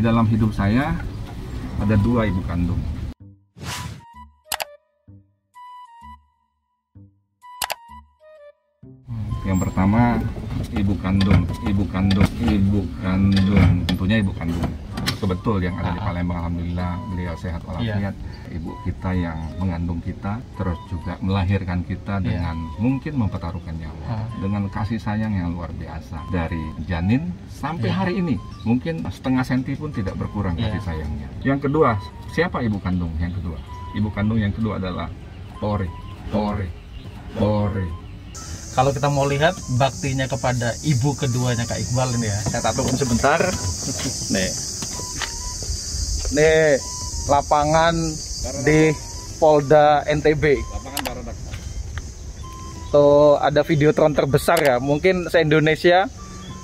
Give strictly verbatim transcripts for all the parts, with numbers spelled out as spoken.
Di dalam hidup saya ada dua ibu kandung. Yang pertama ibu kandung, ibu kandung, ibu kandung, tentunya ibu kandung. Betul yang ada di Palembang, alhamdulillah beliau sehat walafiat. Yeah. Ibu kita yang mengandung kita, terus juga melahirkan kita dengan yeah. mungkin mempertaruhkan nyawa, uh. dengan kasih sayang yang luar biasa dari janin sampai yeah. hari ini, mungkin setengah senti pun tidak berkurang yeah. kasih sayangnya. Yang kedua, siapa ibu kandung? Yang kedua, ibu kandung yang kedua adalah Polri, Polri, Polri. Kalau kita mau lihat baktinya kepada ibu keduanya Kak Iqbal ini ya, saya tatukan sebentar. Nih. Nih lapangan Baradaksar. Di Polda N T B. Lapangan Baradaksar. Tuh ada videotron terbesar ya, mungkin se Indonesia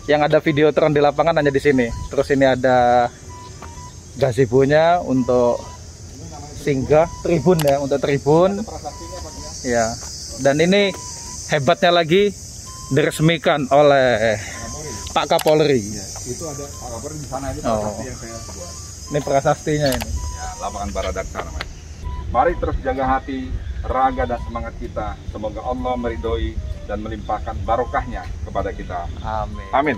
yang ada videotron di lapangan hanya di sini. Terus ini ada gazebo-nya untuk singgah, tribun ya untuk tribun. Ya. Dan ini hebatnya lagi diresmikan oleh Kapolri. Pak Kapolri. Ya, itu ada Pak Kapolri di sana ini oh. yang saya buat. Ini prasastinya ini. Ya, lapangan Baradaksar. Mari terus jaga hati, raga dan semangat kita. Semoga Allah meridhoi dan melimpahkan barokahnya kepada kita. Amin. Amin.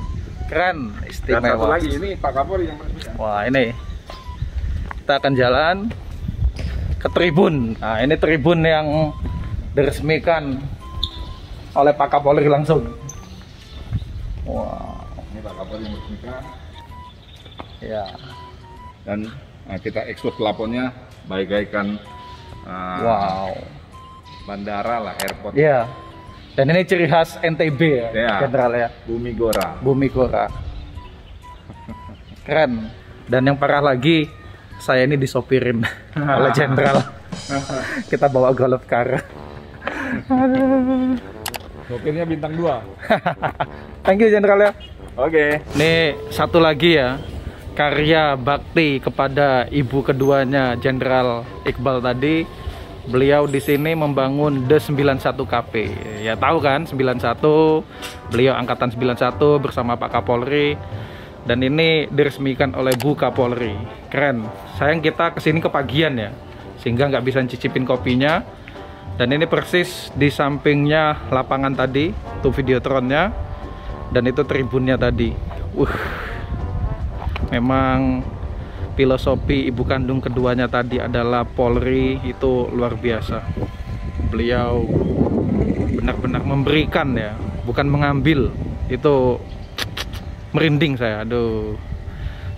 Keren, istimewa. Dan satu lagi ini Pak Kapolri yang meresmikan. Wah, ini. Kita akan jalan ke tribun. Nah, ini tribun yang diresmikan oleh Pak Kapolri langsung. Wah, ini Pak Kapolri yang meresmikan. Ya. Dan nah, kita ekspor pelaponnya bagaikan uh, wow. bandara lah, airport. Iya. Dan ini ciri khas N T B ya, ya. General ya. Bumi Gora. Bumi Gora. Keren. Dan yang parah lagi, saya ini disopirin oleh jenderal. Kita bawa golf car. Sopirnya bintang dua. Thank you jenderal ya. Oke. Okay. Nih satu lagi ya. Karya bakti kepada ibu keduanya Jenderal Iqbal tadi. Beliau di sini membangun The sembilan satu Cafe. Ya tahu kan sembilan satu, beliau angkatan sembilan satu bersama Pak Kapolri. Dan ini diresmikan oleh Bu Kapolri. Keren. Sayang kita kesini kepagian ya, sehingga nggak bisa cicipin kopinya. Dan ini persis di sampingnya lapangan tadi, tuh videotronnya. Dan itu tribunnya tadi. Uh. Memang filosofi ibu kandung keduanya tadi adalah Polri, itu luar biasa. Beliau benar-benar memberikan ya, bukan mengambil. Itu merinding saya. Aduh.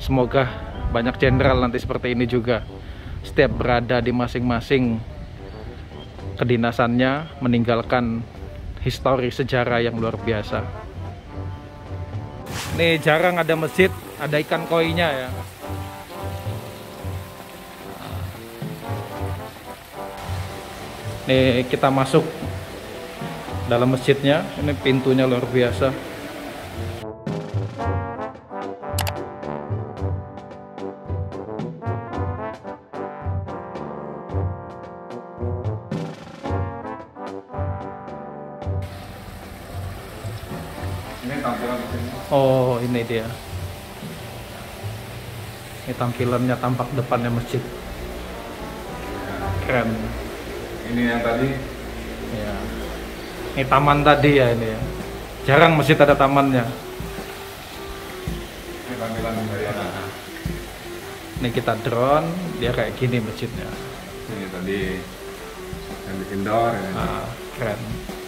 Semoga banyak jenderal nanti seperti ini juga. Setiap berada di masing-masing kedinasannya meninggalkan histori sejarah yang luar biasa. Nih jarang ada masjid ada ikan koinya ya. Nih kita masuk dalam masjidnya. Ini pintunya luar biasa. Ini tampilan disini. Oh ini dia. Ini tampilannya tampak depannya masjid. Keren. Ini yang tadi. Ya. Ini taman tadi ya ini. Ya. Jarang masjid ada tamannya. Ini tampilan dari anak. Ini kita drone, dia kayak gini masjidnya. Ini tadi yang di indoor. Ya. Ah, keren.